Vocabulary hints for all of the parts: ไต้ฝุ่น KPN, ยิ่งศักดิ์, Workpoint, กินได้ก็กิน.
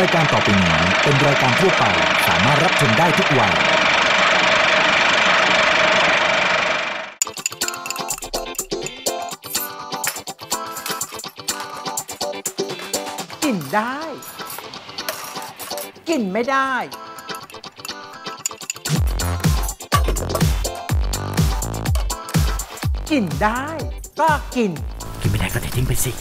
รายการต่อไปนี้เป็นรายการทั่วไปสามารถรับชมได้ทุกวัยกินได้กินไม่ได้กินได้ก็กินกินไม่ได้ก็ทิ้งไปสิ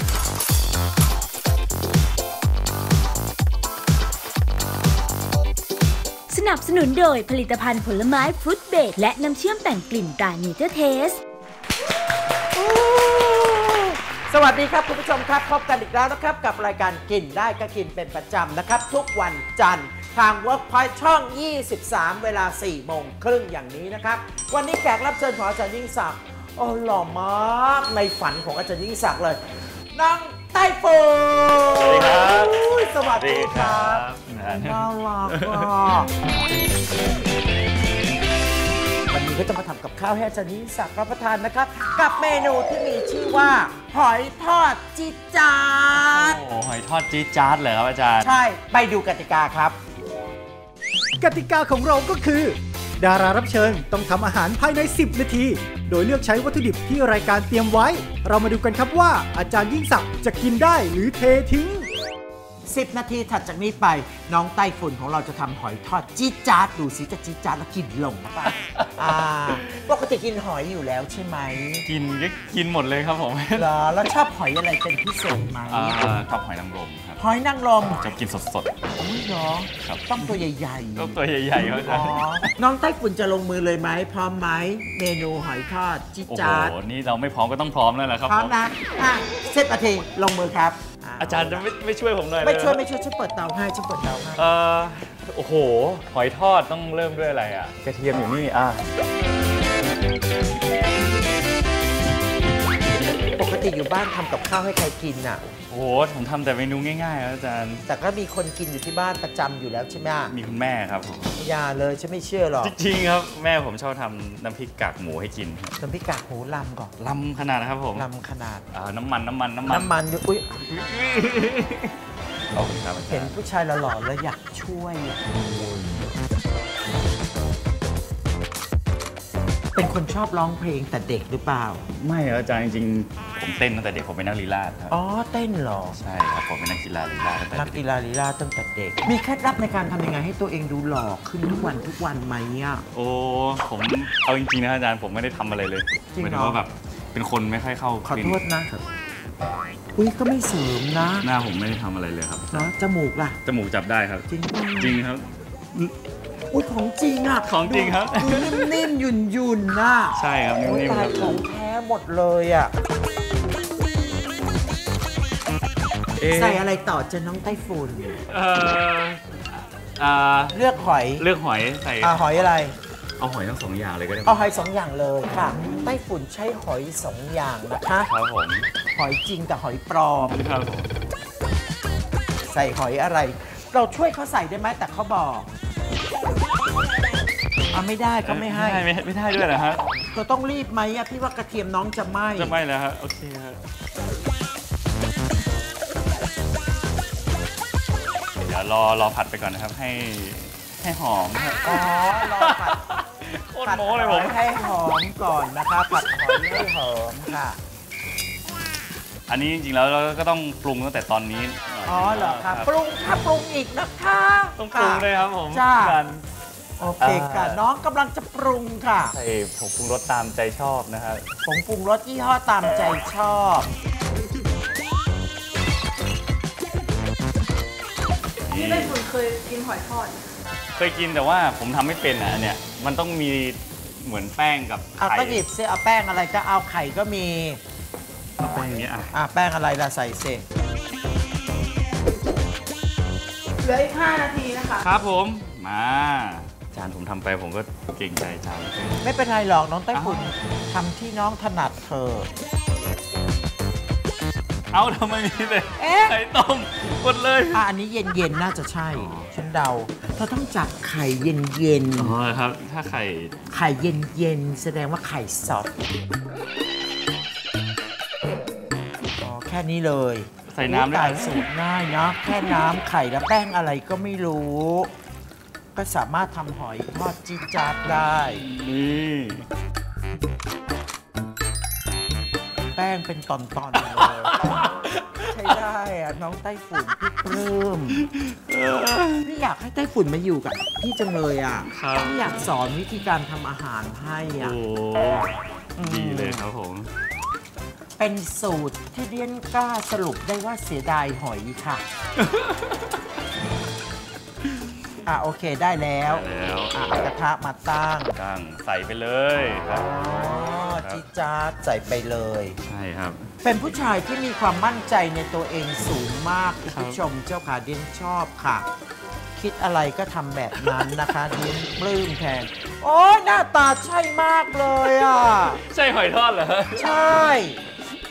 สนับสนุนโดยผลิตภัณฑ์ผลไม้ฟรุตเบรดและน้ำเชื่อมแต่งกลิ่นตาเนเจอร์เทสสวัสดีครับคุณผู้ชมครับพบกันอีกแล้วนะครับกับรายการกินได้ก็กินเป็นประจำนะครับทุกวันจันทร์ทาง Workpoint ช่อง 23 เวลา 16:30 อย่างนี้นะครับวันนี้แขกรับเชิญของอาจารย์ยิ่งศักดิ์โอ้หล่อมากในฝันของอาจารย์ยิ่งศักดิ์เลยน้องไต้ฝุ่นสวัสดีครับสวัสดีครับน่ารักวันนี้ก็จะมาทำกับข้าวให้อาจารย์ยิ่งศักดิ์รับประทานนะครับกับเมนูที่มีชื่อว่าหอยทอดจี๊ดจ๊าดโอ้หอยทอดจี๊ดจ๊าดเหรอครับอาจารย์ใช่ไปดูกติกาครับกติกาของเราก็คือดารารับเชิญต้องทำอาหารภายใน10นาทีโดยเลือกใช้วัตถุดิบที่รายการเตรียมไว้เรามาดูกันครับว่าอาจารย์ยิ่งศักดิ์จะกินได้หรือเททิ้ง10นาทีถัดจากนี้ไปน้องไต้ฝุ่นของเราจะทำหอยทอดจี๊ดจ๊าดดูสิจะจี๊ดจ๊าดแล้วกินลงหรือเปล่าปกติกินหอยอยู่แล้วใช่ไหมกินหมดเลยครับผมแล้วชอบหอยอะไรเป็นพิเศษไหมชอบหอยนางรมครับหอยนางรมจะกินสดๆอุ้ยน้องต้องตัวใหญ่ๆต้องตัวใหญ่ๆเขาจะน้องไต้ฝุ่นจะลงมือเลยไหมพร้อมไหมเมนูหอยทอดจี๊ดจ๊าดโอ้โหนี่เราไม่พร้อมก็ต้องพร้อมแล้วแหละครับพร้อมนะ10นาทีลงมือครับอาจารย์จะไม่ช่วยผมหน่อยไม่ช่วยฉันเปิดเตาให้ฉันเปิดเตาให้โอ้โหหอยทอดต้องเริ่มด้วยอะไรอ่ะกระเทียมอยู่นี่ปกติอยู่บ้านทำกับข้าวให้ใครกินอ่ะโอ้โหผมทำแต่เมนูง่ายๆอาจารย์แต่ก็มีคนกินอยู่ที่บ้านประจำอยู่แล้วใช่ไหมมีคุณแม่ครับผมอย่าเลยฉันไม่เชื่อหรอกจริงๆครับแม่ผมชอบทำน้ำพริกกากหมูให้กินน้ำพริกกากหมูลำก่อนลำขนาดนะครับผมลำขนาดน้ำมันอุ้ยเห็นผู้ชายหล่อๆแล้วอยากช่วยเป็นคนชอบร้องเพลงแต่เด็กหรือเปล่าไม่อาจารย์จริงๆผมเต้นตั้งแต่เด็กผมเป็นนักลีลาศครับอ๋อเต้นหรอใช่ครับผมเป็นนักกีฬาลีลาศตั้งแต่เด็กมีเคล็ดลับในการทำยังไงให้ตัวเองดูหล่อขึ้นทุกวันไหมอ่ะโอ้ผมเอาจริงๆนะอาจารย์ผมไม่ได้ทำอะไรเลยหมายถึงว่าแบบเป็นคนไม่ค่อยเข้าขอโทษนะอุ้ยก็ไม่เสริมนะหน้าผมไม่ได้ทำอะไรเลยครับนะจมูกล่ะจมูกจับได้ครับจริงครับอุ้ยของจริงอ่ะของจริงครับนิ่มๆยุ่นๆน่ะใช่ครับนิ่มๆครับของแท้หมดเลยอ่ะใส่อะไรต่อจะน้องไต้ฝุ่นเลือกหอยใส่หอยอะไรเอาหอยทั้ง2อย่างเลยก็ได้เอาหอย2อย่างเลยค่ะไต้ฝุ่นใช้หอย2อย่างนะคะครับผมหอยจริงกับหอยปลอมครับผมใส่หอยอะไรเราช่วยเขาใส่ได้ไหมแต่เขาบอกไม่ได้ก็ไม่ให้ไม่ได้ด้วยเหรอฮะเราต้องรีบไหมพี่ว่ากระเทียมน้องจะไหม้แล้วฮะโอเคฮะเดี๋ยวรอผัดไปก่อนนะครับให้หอมอ๋อรอผัดโคตรโม้เลยผมให้หอมก่อนนะคะผัดหอมให้หอมค่ะอันนี้จริงๆแล้วเราก็ต้องปรุงตั้งแต่ตอนนี้อ๋อเหรอครับปรุงอีกนะคะต้องปรุงเลยครับผมจ้าโอเคค่ะน้องกำลังจะปรุงค่ะใส่ผงปรุงรสตามใจชอบนะครับผงปรุงรสยี่ห้อตามใจชอบนี่ได้คุณเคยกินหอยทอดเคยกินแต่ว่าผมทำไม่เป็นนะเนี่ยมันต้องมีเหมือนแป้งกับไข่ก็หยิบเสื้อเอาแป้งอะไรก็เอาไข่ก็มีแป้งนี้แป้งอะไรล่ะใส่เสร็จเหลืออีก5นาทีนะคะครับผมมาอาจารย์ผมทำไปผมก็เก่งใจอาจารย์ไม่เป็นไรหรอกน้องไต้ฝุ่นทำที่น้องถนัดเธอเอาทำไมมีแต่ไข่ต้มหมดเลยอันนี้เย็นๆน่าจะใช่ฉันเดาเธอต้องจับไข่เย็นๆอ๋อครับถ้าไข่เย็นๆแสดงว่าไข่สดแค่นี้เลย ใส่น้ำได้สูตรง่ายนะแค่น้ำไข่และแป้งอะไรก็ไม่รู้ก็สามารถทำหอยทอดจี๊ดจ๊าดได้นี่แป้งเป็นตอนๆเลยใช้ได้อะน้องไต้ฝุ่นพี่ปลื้มพี่อยากให้ไต้ฝุ่นมาอยู่กับพี่จังเลยอ่ะพี่อยากสอนวิธีการทำอาหารให้อ่ะโอ้ดีเลยครับผมเป็นสูตรที่เรียนกล้าสรุปได้ว่าเสียดายหอยค่ะอ่ะโอเคได้แล้วกระทะมาตั้งใส่ไปเลยครับจิจ๊าดใส่ไปเลยใช่ครับเป็นผู้ชายที่มีความมั่นใจในตัวเองสูงมากคุณผู้ชมเจ้าขาเดียนชอบค่ะคิดอะไรก็ทำแบบนั้นนะคะเดียนปลื้มแทนโอ้ยหน้าตาใช่มากเลยอ่ะใช่หอยทอดเหรอใช่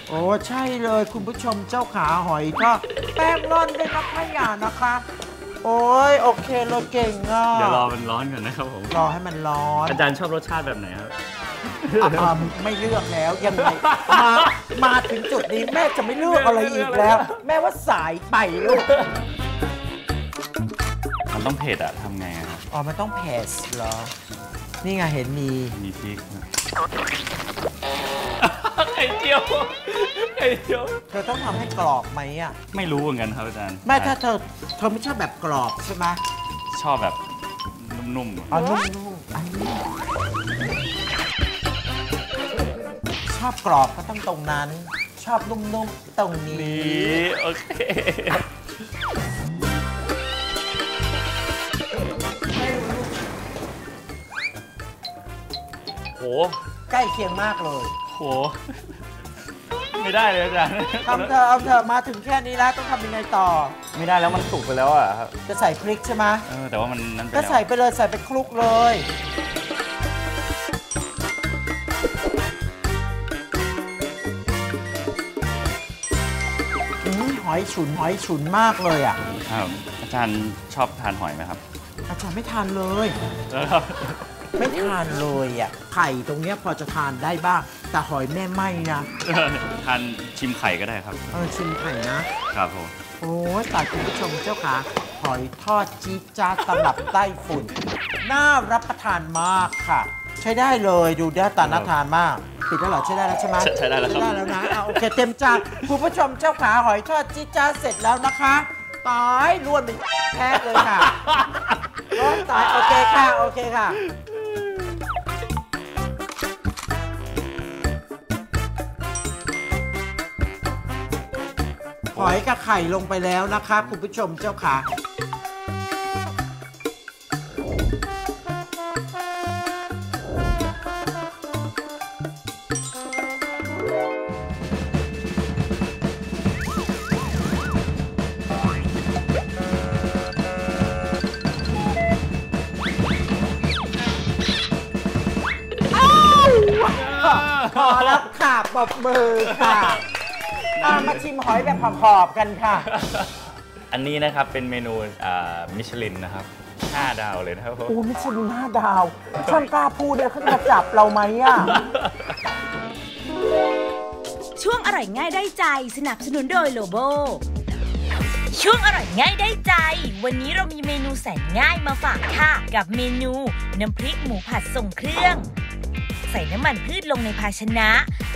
โอ้ใช่เลยคุณผู้ชมเจ้าขาหอยทอดแป้งร่อนด้วยนะพี่หยานะคะโอ้ยโอเคเราเก่งอ่ะเดี๋ยวรอมันร้อนก่อนนะครับผมรอให้มันร้อนอาจารย์ชอบรสชาติแบบไหนครับไม่เลือกแล้วยังไงมาถึงจุดนี้แม่จะไม่เลือกอะไรอีกแล้วแม่ว่าสายไปลูกมันต้องเผ็ดอะทำไงครับอ๋อมันต้องเผ็ดเหรอนี่ไงเห็นมีพริกไข่เจียวเธอต้องทำให้กรอบไหมอ่ะไม่รู้เหมือนกันครับอาจารย์ไม่ถ้าเธอไม่ชอบแบบกรอบใช่ไหมชอบแบบนุ่มๆอ๋อนุ่มๆอันนี้ชอบกรอบก็ต้องตรงนั้นชอบนุ่มๆตรงนี้โอเคโหใกล้เคียงมากเลยโหไม่ได้เลยอาจารย์ทำเธอมาถึงแค่นี้แล้วต้องทำยังไงต่อไม่ได้แล้วมันสุกไปแล้วอ่ะครับจะใส่พริกใช่ไหมแต่ว่ามันนั่นก็ใส่ไปเลยใส่ไปคลุกเลยหอยฉุนมากเลยอ่ะอาจารย์ชอบทานหอยไหมครับอาจารย์ไม่ทานเลยไม่ทานเลยอ่ะไข่ตรงเนี้ยพอจะทานได้บ้างแต่หอยแม่ไม่นะทานชิมไข่ก็ได้ครับชิมไข่นะครับผมโอ้แต่คุณผู้ชมเจ้าค่ะหอยทอดจี๊ดจ๊าดตลับไต้ฝุ่นน่ารับประทานมากค่ะใช้ได้เลยดูได้ตาน่าทานมากปิดแล้วเหรอใช้ได้แล้วใช่ไหมใช้ได้แล้วครับนะโอเคเต็มจานคุณผู้ชมเจ้าค่ะหอยทอดจี๊ดจ๊าดเสร็จแล้วนะคะตายล้วนเป็นแท้เลยค่ะล้วนตายโอเคค่ะหอยกับไข่ลงไปแล้วนะคะคุณผู้ชมเจ้าค่ะขอรับค่ะปรบมือค่ะมาชิมหอยแบบขอบๆกันค่ะอันนี้นะครับเป็นเมนูมิชลินนะครับ5ดาวเลยนะครับโอ้มิชลิน5ดาวช่างกล้าพูดเลยเขาจะจับเราไหมอ่ะช่วงอร่อยง่ายได้ใจสนับสนุนโดยโลโบช่วงอร่อยง่ายได้ใจวันนี้เรามีเมนูแสนง่ายมาฝากค่ะกับเมนูน้ำพริกหมูผัดทรงเครื่องใส่น้ำมันพืชลงในภาชนะ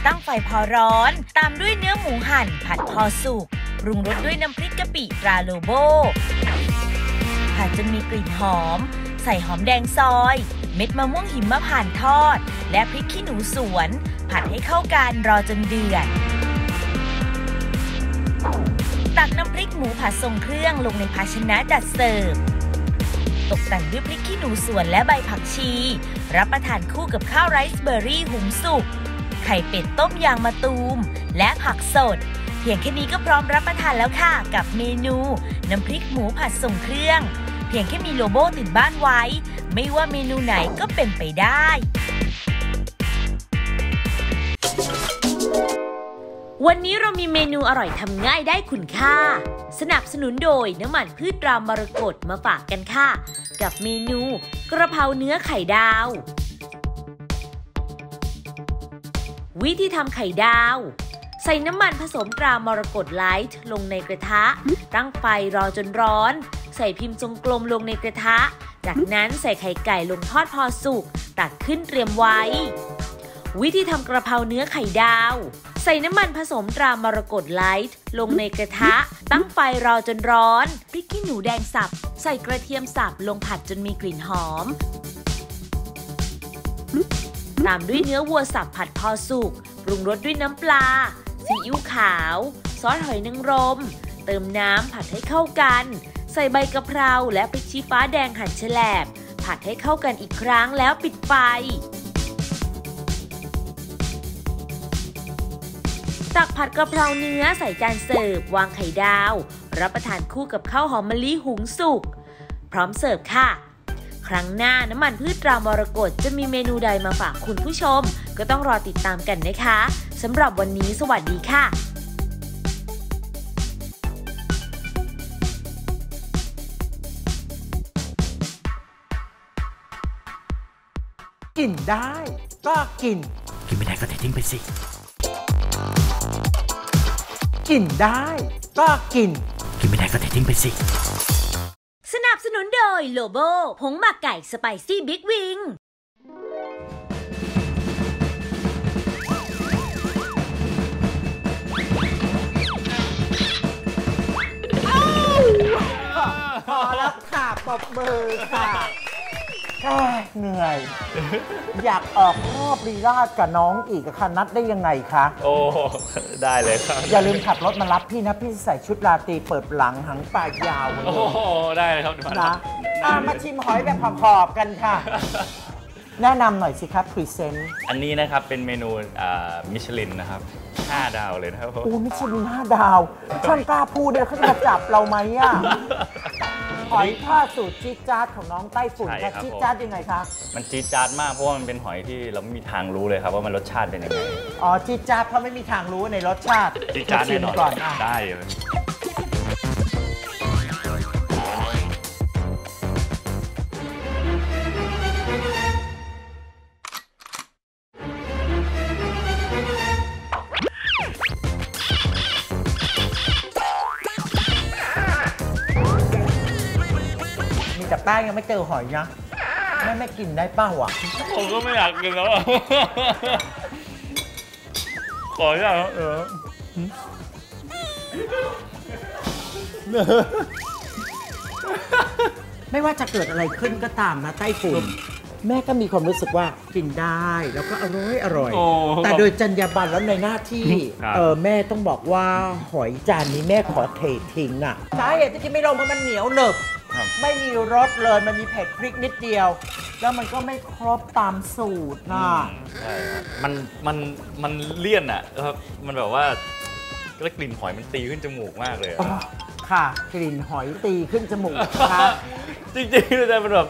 ตั้งไฟพอร้อนตามด้วยเนื้อหมูหั่นผัดพอสุกปรุงรสด้วยน้ำพริกกะปิตราโลโบผัดจนมีกลิ่นหอมใส่หอมแดงซอยเม็ดมะม่วงหิมพานต์ทอดและพริกขี้หนูสวนผัดให้เข้ากันรอจนเดือดตักน้ำพริกหมูผัดทรงเครื่องลงในภาชนะจัดเสิร์ฟตกแต่งด้วยพริกขี้หนูสวนและใบผักชีรับประทานคู่กับข้าวไรซ์เบอร์รี่หุงสุกไข่เป็ดต้มยางมะตูมและผักสดเพียงแค่นี้ก็พร้อมรับประทานแล้วค่ะกับเมนูน้ำพริกหมูผัดทรงเครื่องเพียงแค่มีโลโบติดบ้านไว้ไม่ว่าเมนูไหนก็เป็นไปได้วันนี้เรามีเมนูอร่อยทำง่ายได้คุณค่าสนับสนุนโดยน้ำมันพืชตรามรกตมาฝากกันค่ะกับเมนูกระเพราเนื้อไข่ดาววิธีทำไข่ดาว ใส่น้ำมันผสมตรามรกตไลท์ลงในกระทะตั้งไฟรอจนร้อนใส่พิมพ์ทรงกลมลงในกระทะจากนั้นใส่ไข่ไก่ลงทอดพอสุกตักขึ้นเตรียมไว้วิธีทำกระเพราเนื้อไข่ดาวใส่น้ำมันผสมตรามรกตไลท์ลงในกระทะตั้งไฟรอจนร้อนพริกขี้หนูแดงสับใส่กระเทียมสับลงผัดจนมีกลิ่นหอมตามด้วยเนื้อวัวสับผัดพอสุกปรุงรสด้วยน้ำปลาซีอิ๊วขาวซอสหอยนางรมเติมน้ำผัดให้เข้ากันใส่ใบกะเพราและพริกชี้ฟ้าแดงหั่นแฉลบผัดให้เข้ากันอีกครั้งแล้วปิดไฟตักผัดกะเพราเนื้อใส่จานเสิร์ฟวางไข่ดาวรับประทานคู่กับข้าวหอมมะลิหุงสุกพร้อมเสิร์ฟค่ะครั้งหน้าน้ำมันพืชตรามรกตจะมีเมนูใดมาฝากคุณผู้ชมก็ต้องรอติดตามกันนะคะสำหรับวันนี้สวัสดีค่ะกินได้ก็กินไม่ได้ก็เททิ้งไปสิกินได้ก็กินไม่ได้ก็เททิ้งไปสิสนับสนุนโดยโลโบผงหมักไก่สไปซี่บิ๊กวิงพอแล้วค่ะปรบมือค่ะเหนื่อยอยากออกรอบรีราชกับน้องอีกค่ะนัดได้ยังไงคะโอ้ได้เลยครับอย่าลืมขับรถมารับพี่นะพี่ใส่ชุดราตรีเปิดหลังหางปลายยาวโอ้ได้เลยครับนะมาชิมหอยแบบขอบๆกันค่ะแนะนำหน่อยสิครับพรีเซนต์อันนี้นะครับเป็นเมนูมิชลินนะครับ5 ดาวเลยนะครับโอ้มิชลิน5 ดาวช่างกล้าพูดเลยเขาจะมาจับเราไหมอ่ะหอยทอดสูตรจี๊ดจ๊าดของน้องไต้ฝุ่นแค่จี๊ดจ๊าดยังไงคะมันจี๊ดจ๊าดมากเพราะว่ามันเป็นหอยที่เราไม่มีทางรู้เลยครับว่ามันรสชาติเป็นยังไงอ๋อจี๊ดจ๊าดเพราะไม่มีทางรู้ในรสชาติจี๊ดจ๊าดแน่นอนได้เลยแป้งยังไม่เจอหอยนะไม่กินได้ป้าวะผมก็ไม่อยากกินแล้วขออย่างไม่ว่าจะเกิดอะไรขึ้นก็ตามนะไต้ฝุ่นแม่ก็มีความรู้สึกว่ากินได้แล้วก็อร่อยแต่โดยจรรยาบรรณแล้วในหน้าที่แม่ต้องบอกว่าหอยจานนี้แม่ขอเททิ้งอ่ะสาเหตุที่กินไม่ลงเพราะมันเหนียวหนึบไม่มีรสเลยมันมีเผ็ดพริกนิดเดียวแล้วมันก็ไม่ครบตามสูตรนะมันเลี่ยนอ่ะครับมันแบบว่ากลิ่นหอยมันตีขึ้นจมูกมากเลยค่ะกลิ่นหอยตีขึ้นจมูกครับจริงๆเลยมันแบบ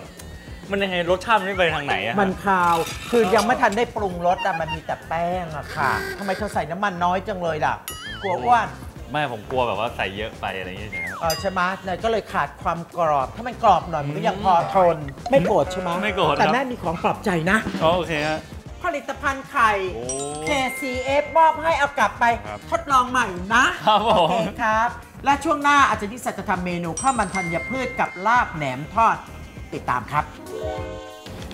มันยังไงรสชาติมันไม่ไปทางไหนอะมันคาวคือยังไม่ทันได้ปรุงรสแต่มันมีแต่แป้งอะค่ะทำไมเธอใส่น้ำมันน้อยจังเลยล่ะกลัวอ้วนไม่ผมกลัวแบบว่าใส่เยอะไปอะไรอย่างเงี้ยใช่ไหมเนี่ยก็เลยขาดความกรอบถ้ามันกรอบหน่อยมันก็ยังพอทนไม่โกรธใช่ไหมไม่โกรธแต่แม่มีของปลอบใจนะโอเคฮะผลิตภัณฑ์ไข่ KCF มอบให้เอากลับไปทดลองใหม่นะครับโอเคครับและช่วงหน้าอาจารย์นิสจะทำเมนูข้าวมันธัญพืชกับลาบแหนมทอดติดตามครับ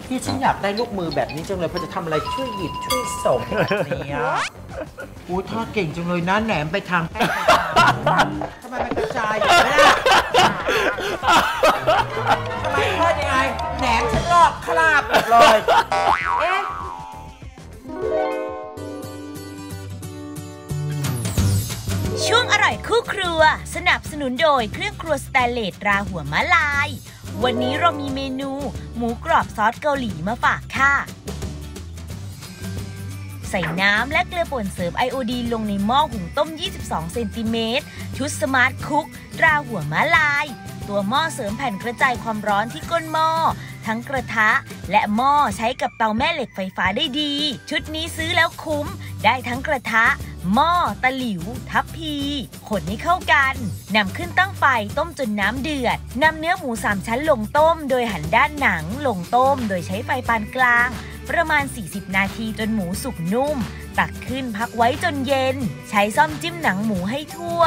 ที่ฉันอยากได้ลูกมือแบบนี้จังเลยพอจะทำอะไรช่วยหยิบช่วยส่งแบบนี้อู้ทอดเก่งจังเลยนะแหนมไปทางทำไมมันกระจายอย่างนี้ทำไมทอดยังไงแหนมฉันลอกคราบหมดเลยช่วงอร่อยคู่ครัวสนับสนุนโดยเครื่องครัวสแตนเลสราหัวมะลายวันนี้เรามีเมนูหมูกรอบซอสเกาหลีมาฝากค่ะใส่น้ำและเกลือป่นเสริมไอโอดีนลงในหม้อหุงต้ม22 เซนติเมตรชุดสมาร์ทคุกตราหัวมะลายตัวหม้อเสริมแผ่นกระจายความร้อนที่ก้นหม้อทั้งกระทะและหม้อใช้กับเตาแม่เหล็กไฟฟ้าได้ดีชุดนี้ซื้อแล้วคุ้มได้ทั้งกระทะหม้อตะหลิวทัพพีคนให้เข้ากันนำขึ้นตั้งไฟต้มจนน้ำเดือดนำเนื้อหมู3 ชั้นลงต้มโดยหันด้านหนังลงต้มโดยใช้ไฟปานกลางประมาณ40 นาทีจนหมูสุกนุ่ม ตักขึ้นพักไว้จนเย็นใช้ซ่อมจิ้มหนังหมูให้ทั่ว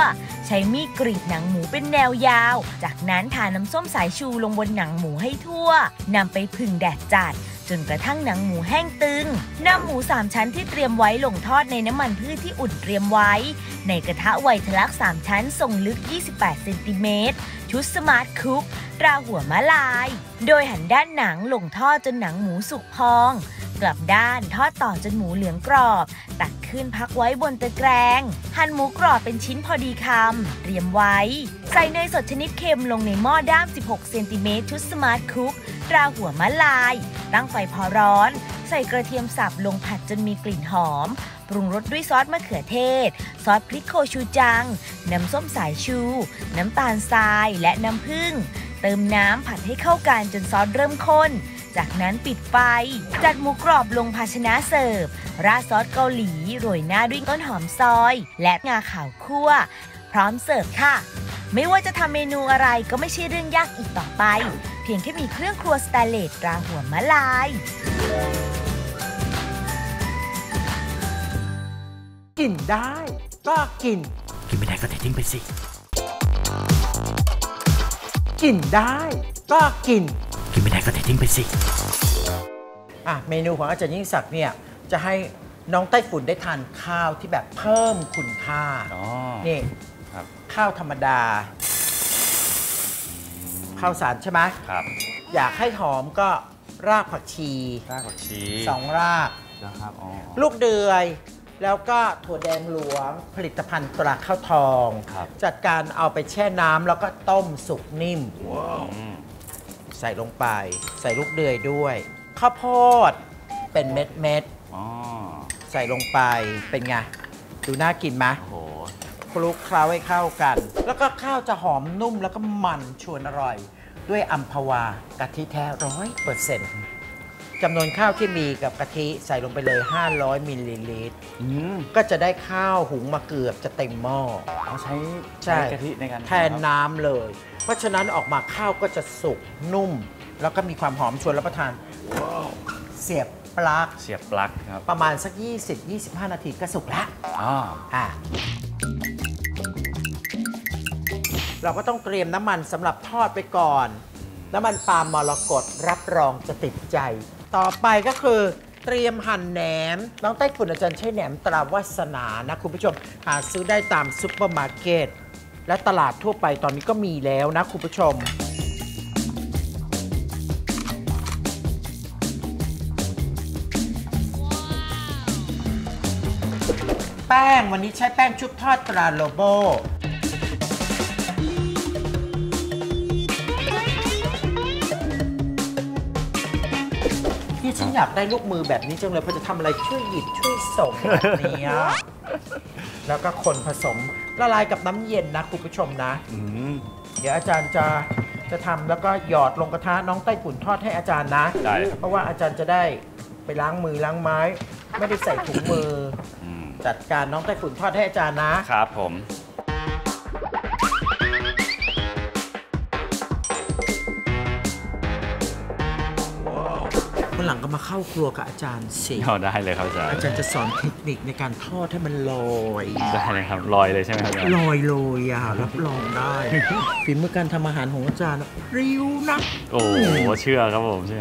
ใช้มีดกรีดหนังหมูเป็นแนวยาวจากนั้นทาน้ำส้มสายชูลงบนหนังหมูให้ทั่วนำไปพึ่งแดดจัดจนกระทั่งหนังหมูแห้งตึงนำหมู3ชั้นที่เตรียมไว้ลงทอดในน้ำมันพืชที่อุ่นเตรียมไว้ในกระทะไวทลักษ์3ชั้นทรงลึก28เซนติเมตรชุดสมาร์ทคุกราหัวมะลายโดยหันด้านหนังลงทอดจนหนังหมูสุกพองกลับด้านทอดต่อจนหมูเหลืองกรอบตักขึ้นพักไว้บนตะแกรงหั่นหมูกรอบเป็นชิ้นพอดีคำเตรียมไว้ใส่เนยสดชนิดเค็มลงในหม้อด้าม16เซนติเมตรชุดสมาร์ทคุกราหัวมะลายตั้งไฟพอร้อนใส่กระเทียมสับลงผัดจนมีกลิ่นหอมปรุงรสด้วยซอสมะเขือเทศซอสพริกโคชูจังน้ำส้มสายชูน้ำตาลทรายและน้ำผึ้งเติมน้ำผัดให้เข้ากันจนซอสเริ่มข้นจากนั้นปิดไฟจัดหมูกรอบลงภาชนะเสิร์ฟราดซอสเกาหลีโรยหน้าด้วยต้นหอมซอยและงาขาวคั่วพร้อมเสิร์ฟค่ะไม่ว่าจะทำเมนูอะไรก็ไม่ใช่เรื่องยากอีกต่อไปเพียงแค่มีเครื่องครัวสแตนเลสราหัวมะลายกินได้ก็กินไม่ได้ก็เททิ้งไปสิกินได้ก็กินไม่ได้ก็เททิ้งไปสิเมนูของอาจารย์ยิ่งศักดิ์เนี่ยจะให้น้องไต้ฝุ่นได้ทานข้าวที่แบบเพิ่มคุณค่านี่ข้าวธรรมดาข้าวสารใช่ไหมครับอยากให้หอมก็รากผักชี2รากนะครับลูกเดือยแล้วก็ถั่วแดงหลวงผลิตภัณฑ์ตราข้าวทองจัดการเอาไปแช่น้ำแล้วก็ต้มสุกนิ่มใส่ลงไปใส่ลูกเดือยด้วยข้าวโพดเป็นเม็ดๆใส่ลงไปเป็นไงดูน่ากินไหมคลุกเคล้าให้เข้ากันแล้วก็ข้าวจะหอมนุ่มแล้วก็มันชวนอร่อยด้วยอัมพวากะทิแท้100%จำนวนข้าวที่มีกับกะทิใส่ลงไปเลย500มิลลิลิตรก็จะได้ข้าวหุงมาเกือบจะเต็มหม้อเอาใช้กะทิในการแทนน้ำเลยเพราะฉะนั้นออกมาข้าวก็จะสุกนุ่มแล้วก็มีความหอมชวนรับประทานเสียบปลั๊กครับประมาณสัก 20-25 นาทีก็สุกแล้วเราก็ต้องเตรียมน้ำมันสำหรับทอดไปก่อนน้ำมันปาล์มมรกตรับรองจะติดใจต่อไปก็คือเตรียมหั่นแหนมน้องไต้ฝุ่นอาจารย์ใช้แหนมตราวาสนานะคุณผู้ชมหาซื้อได้ตามซุปเปอร์มาร์เก็ตและตลาดทั่วไปตอนนี้ก็มีแล้วนะคุณผู้ชมแป้งวันนี้ใช้แป้งชุบทอดตราโลโบฉันอยากได้ลูกมือแบบนี้จังเลยเพราะจะทำอะไรช่วยหยิบช่วยส่งแบบนี้แล้วก็คนผสมละลายกับน้ำเย็นนะคุณผู้ชมนะเดี๋ยวอาจารย์จะทำแล้วก็หยอดลงกระทะน้องไต้ฝุ่นทอดให้อาจารย์นะเพราะว่าอาจารย์จะได้ไปล้างมือล้างไม้ไม่ได้ใส่ถุงมือจัดการน้องไต้ฝุ่นทอดให้อาจารย์นะครับผมหลังก็มาเข้าครัวกับอาจารย์สิได้เลยครับอาจารย์จะสอนเทคนิคในการทอดให้มันลอยได้เลยครับลอยเลยใช่ไหมครับลอยเลยอ่ะรับรองได้ฝีมือการทำอาหารของอาจารย์พลิ้วนะโอ้เชื่อครับผมเชื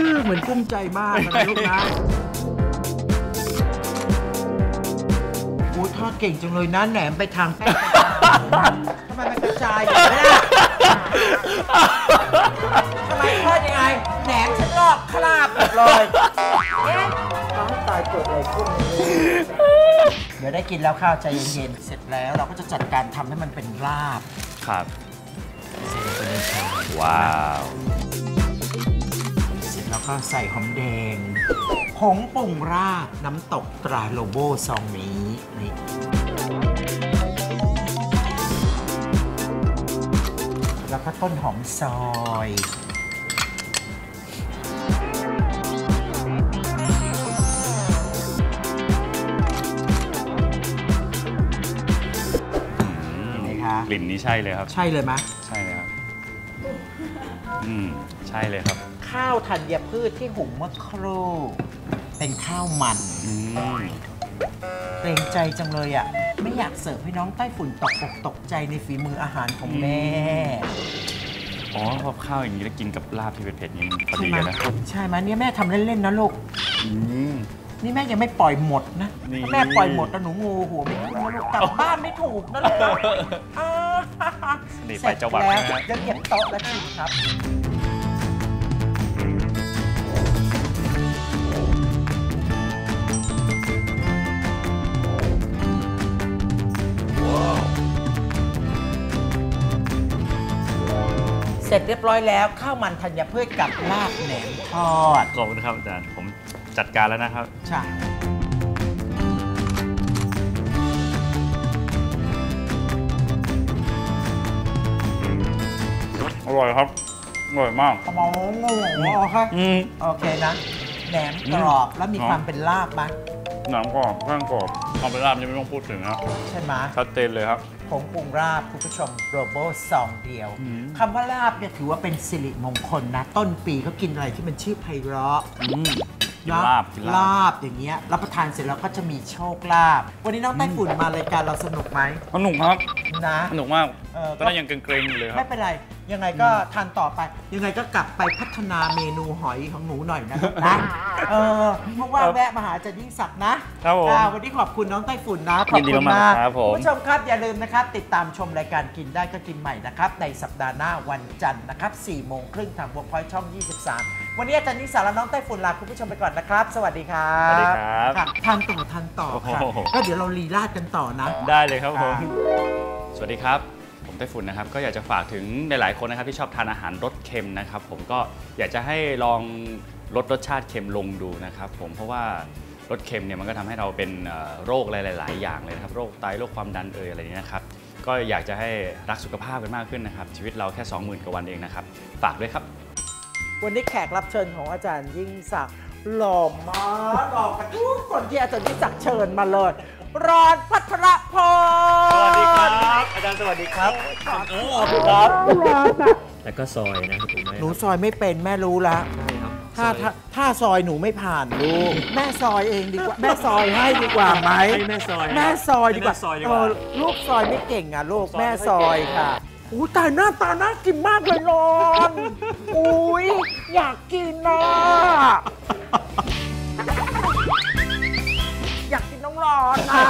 ่อเหมือนกุ้มใจมากนะลูกนะโอ้ทอดเก่งจังเลยนะแหนมไปทางแป้งทำไมมันกระจายอย่างนี้ทำไมทอดยังไงแหนมฉันลอกคราบหมดเลยน้องตายเกิดอะไรขึ้นเดี๋ยวได้กินแล้วข้าวใจเย็นๆเสร็จแล้วเราก็จะจัดการทำให้มันเป็นลาบครับเสร็จเป็นชาว้าวเสร็จแล้วก็ใส่หอมแดงผงปรุงราดน้ำตกตราโลโบซองนี้นี่แล้วก็ต้นหอมซอยนี่ครับกลิ่นนี้ใช่เลยครับใช่เลยไหมใช่เลยครับใช่เลยครับ ข้าวธัญพืชที่หุงเมื่อครู่เป็นข้าวมันเกรงใจจังเลยอ่ะไม่อยากเสิร์ฟให้น้องไต้ฝุ่นตกอกตกใจในฝีมืออาหารของแม่อ๋อพอข้าวอย่างนี้แล้วกินกับลาบที่เผ็ดๆนี้พอดีนะใช่ไหมเนี่ยแม่ทำเล่นๆนะลูกนี่แม่ยังไม่ปล่อยหมดนะแม่ปล่อยหมดแล้วหนูงูหัวไม่ถูกนะลูกกลับบ้านไม่ถูกนะลูกเสร็จแล้วยังเก็บโต๊ะแล้วสิครับเสร็จเรียบร้อยแล้วข้าวมันธัญพืชกับลาบแหนมทอดขอบคุณครับอาจารย์ผมจัดการแล้วนะครับใช่อร่อยครับอร่อยมากโอ้โหโอเคโอเคนะแหนมกรอบแล้วมีความเป็นลาบไหมแหนมกรอบข้างกรอบเอาเป็นลาบนี่ไม่ต้องพูดถึงนะใช่ไหมชัดเจนเลยครับผงปรุงลาบคุณผู้ชมโรโบซองเดียวคำว่าลาบเนี่ยถือว่าเป็นสิริมงคลนะต้นปีก็กินอะไรที่มันชื่อไพเราะลาบอย่างเงี้ยรับประทานเสร็จแล้วก็จะมีโชคลาบวันนี้น้องไต้ฝุ่นมารายการเราสนุกไหมสนุกครับนะสนุกมากตอนนั้นยังเกรงๆอยู่เลยครับไม่เป็นไรยังไงก็ทานต่อไปยังไงก็กลับไปพัฒนาเมนูหอยของหนูหน่อยนะนะเพราะว่าแวะมาหาจะยิ่งศักดิ์นะครับผมวันนี้ขอบคุณน้องไต้ฝุ่นนะขอบคุณมากครับผมผู้ชมครับอย่าลืมนะครับติดตามชมรายการกินได้ก็กินใหม่นะครับในสัปดาห์หน้าวันจันทร์นะครับ4 โมงครึ่งทางWork Pointช่อง 23วันนี้อาจารย์ยิ่งศักดิ์และน้องไต้ฝุ่นลาคุณผู้ชมไปก่อนนะครับสวัสดีครับสวัสดีครับทานต่อค่ะก็เดี๋ยวเราลีลาดกันต่อนะได้เลยครับผมสวัสดีครับผมไต้ฝุ่นนะครับก็อยากจะฝากถึงหลายๆคนนะครับที่ชอบทานอาหารรสเค็มนะครับผมก็อยากจะให้ลองลดรสชาติเค็มลงดูนะครับผมเพราะว่ารสเค็มเนี่ยมันก็ทำให้เราเป็นโรคหลายอย่างเลยนะครับโรคไตโรคความดันอะไรนี้นะครับก็อยากจะให้รักสุขภาพกันมากขึ้นนะครับชีวิตเราแค่ 20,000 กว่าวันเองนะครับฝากด้วยครับวันนี้แขกรับเชิญของอาจารย์ยิ่งศักดิ์หล่อมากหล่อกันทุกคนที่อาจารย์ยิ่งศักดิ์เชิญมาเลยรอดพัทรพงศ์สวัสดีครับอาจารย์สวัสดีครับขอบคุณครับแล้วก็ซอยนะครับผมหนูซอยไม่เป็นแม่รู้แล้วถ้าซอยหนูไม่ผ่านลูกแม่ซอยเองดีกว่าแม่ซอยให้ดีกว่าไหมแม่ซอยดีกว่าลูกซอยไม่เก่งอ่ะลูกแม่ซอยค่ะอุ้ยตายหน้าตาน่ากินมากเลยนอนอุ้ยอยากกินนะอยากกินน้องรอนนะ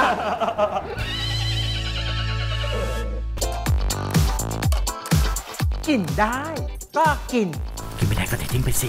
กินได้ก็กินไม่ได้ก็ทิ้งไปสิ